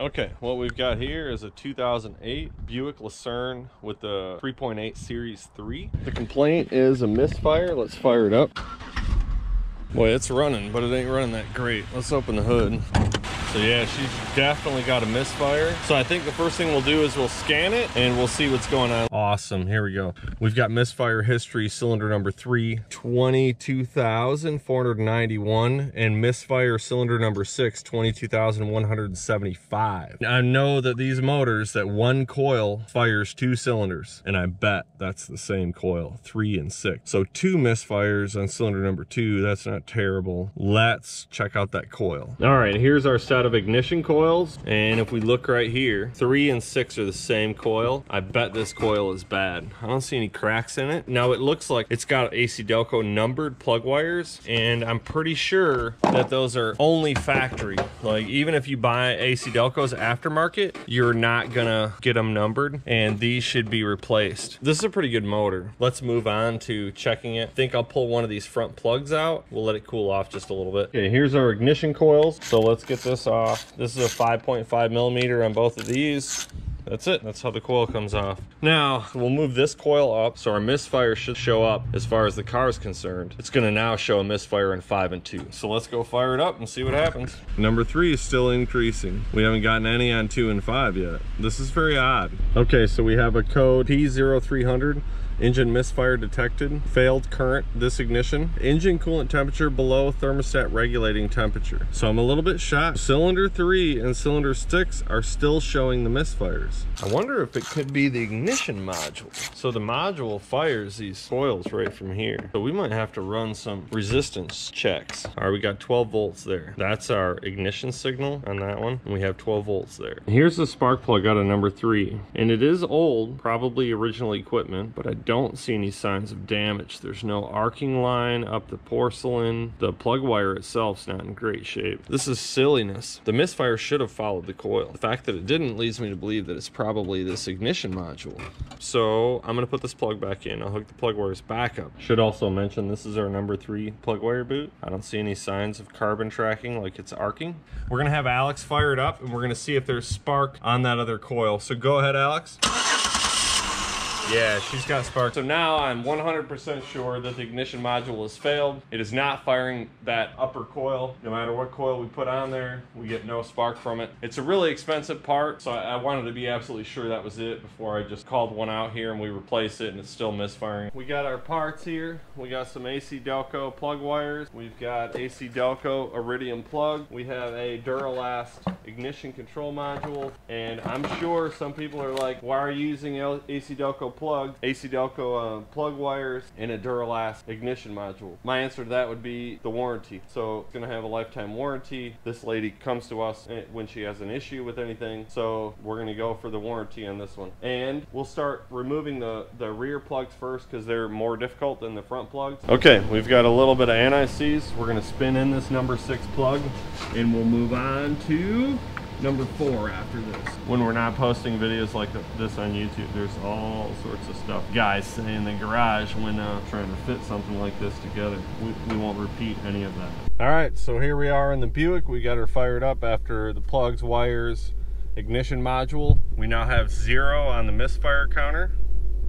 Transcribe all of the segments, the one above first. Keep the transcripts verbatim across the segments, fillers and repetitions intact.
Okay, what we've got here is a two thousand eight Buick Lucerne with the three point eight Series three. The complaint is a misfire. Let's fire it up. Boy, it's running, but it ain't running that great. Let's open the hood. So yeah, she's definitely got a misfire. So I think the first thing we'll do is we'll scan it and we'll see what's going on. Awesome, here we go. We've got misfire history, cylinder number three, twenty-two thousand four hundred ninety-one, and misfire cylinder number six, twenty-two thousand one hundred seventy-five. I know that these motors, that one coil fires two cylinders, and I bet that's the same coil, three and six. So two misfires on cylinder number two, that's not terrible. Let's check out that coil. All right, here's our set of ignition coils, and if we look right here, three and six are the same coil. I bet this coil is bad. I don't see any cracks in it. Now it looks like it's got A C Delco numbered plug wires, and I'm pretty sure that those are only factory. Like, even if you buy A C Delco's aftermarket, you're not gonna get them numbered, and these should be replaced. This is a pretty good motor. Let's move on to checking it. I think I'll pull one of these front plugs out. We'll let it cool off just a little bit. Okay, here's our ignition coils. So let's get this off. This is a five point five millimeter on both of these. That's it. That's how the coil comes off. Now we'll move this coil up, so our misfire should show up. As far as the car is concerned, it's going to now show a misfire in five and two. So let's go fire it up and see what happens. Number three is still increasing. We haven't gotten any on two and five yet. This is very odd. Okay, so we have a code P zero three hundred. Engine misfire detected, failed current disignition, engine coolant temperature below thermostat regulating temperature. So I'm a little bit shocked. Cylinder three and cylinder six are still showing the misfires. I wonder if it could be the ignition module. So the module fires these coils right from here. So we might have to run some resistance checks. All right, we got twelve volts there. That's our ignition signal on that one. And we have twelve volts there. Here's the spark plug out of number three. And it is old, probably original equipment, but I don't see any signs of damage. There's no arcing line up the porcelain. The plug wire itself's not in great shape. This is silliness. The misfire should have followed the coil. The fact that it didn't leads me to believe that it's probably this ignition module. So I'm gonna put this plug back in. I'll hook the plug wires back up. Should also mention this is our number three plug wire boot. I don't see any signs of carbon tracking, like it's arcing. We're gonna have Alex fire it up and we're gonna see if there's spark on that other coil. So go ahead, Alex. Yeah, she's got spark. So now I'm one hundred percent sure that the ignition module has failed. It is not firing that upper coil. No matter what coil we put on there, we get no spark from it. It's a really expensive part, so I wanted to be absolutely sure that was it before I just called one out here and we replace it and it's still misfiring. We got our parts here. We got some A C Delco plug wires. We've got A C Delco Iridium plug. We have a Duralast ignition control module. And I'm sure some people are like, why are you using A C Delco plug, A C Delco uh, plug wires, and a Duralast ignition module? My answer to that would be the warranty. So it's gonna have a lifetime warranty. This lady comes to us when she has an issue with anything, so we're gonna go for the warranty on this one. And we'll start removing the, the rear plugs first because they're more difficult than the front plugs. Okay, we've got a little bit of anti-seize. We're gonna spin in this number six plug and we'll move on to number four after this. When we're not posting videos like this on YouTube, there's all sorts of stuff guys say in the garage when uh, trying to fit something like this together. We, we won't repeat any of that. All right, so here we are in the Buick. We got her fired up after the plugs, wires, ignition module. We now have zero on the misfire counter,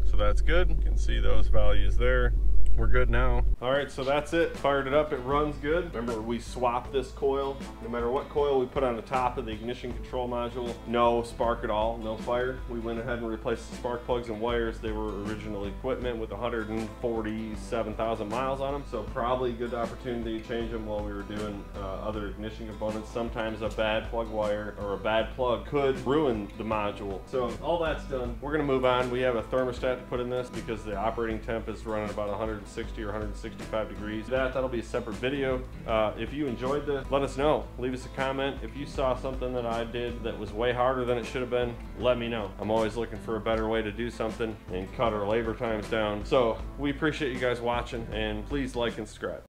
so that's good. You can see those values there. We're good now. All right, so that's it. Fired it up, it runs good. Remember, we swap this coil. No matter what coil we put on the top of the ignition control module, no spark at all, no fire. We went ahead and replaced the spark plugs and wires. They were original equipment with one hundred forty-seven thousand miles on them, so probably a good opportunity to change them while we were doing uh, other ignition components. Sometimes a bad plug wire or a bad plug could ruin the module. So all that's done. We're gonna move on. We have a thermostat to put in this because the operating temp is running about one hundred sixty or one hundred sixty-five degrees. That, that'll be a separate video. Uh, if you enjoyed this, let us know. Leave us a comment. If you saw something that I did that was way harder than it should have been, let me know. I'm always looking for a better way to do something and cut our labor times down. So we appreciate you guys watching, and please like and subscribe.